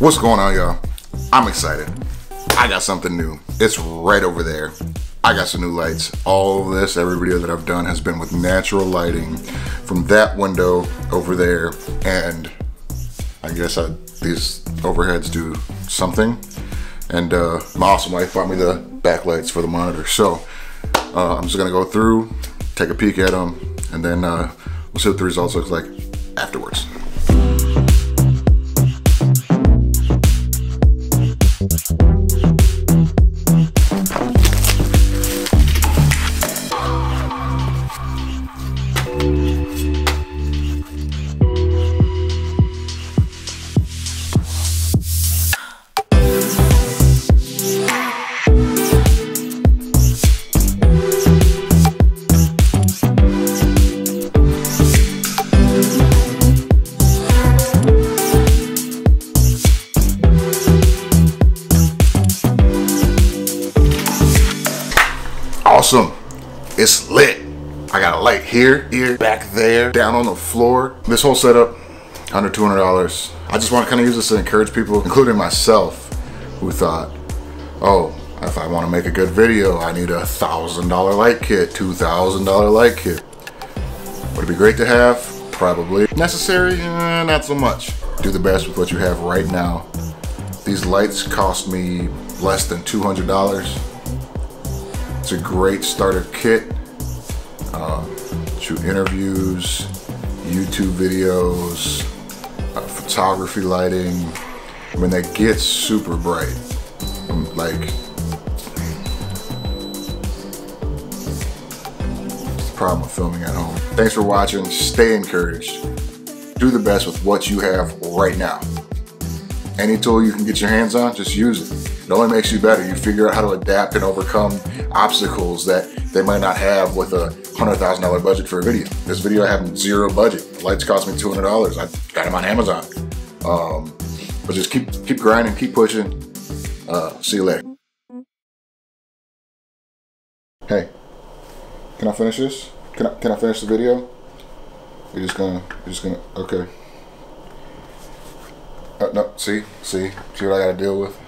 What's going on, y'all? I'm excited. I got something new. It's right over there. I got some new lights. All of this, every video that I've done has been with natural lighting from that window over there. And I guess these overheads do something. And my awesome wife bought me the backlights for the monitor. So I'm just gonna go through, take a peek at them, and then we'll see what the results looks like afterwards. Awesome. It's lit. I got a light here, back there, down on the floor. This whole setup, $100, $200. I just want to kind of use this to encourage people, including myself, who thought, oh, if I want to make a good video, I need $1,000 light kit, $2,000 light kit. Would it be great to have? Probably. Necessary? Not so much. Do the best with what you have right now. These lights cost me less than $200. It's a great starter kit. Shoot interviews, YouTube videos, photography lighting. I mean, that gets super bright. Like, it's the problem with filming at home. Thanks for watching. Stay encouraged. Do the best with what you have right now. Any tool you can get your hands on, just use it. It only makes you better. You figure out how to adapt and overcome obstacles that they might not have with a $100,000 budget for a video. This video, I have zero budget. Lights cost me $200. I got them on Amazon. But just keep grinding, keep pushing. See you later. Hey, can I finish this? Can I finish the video? You're just gonna, okay. No, see what I gotta deal with.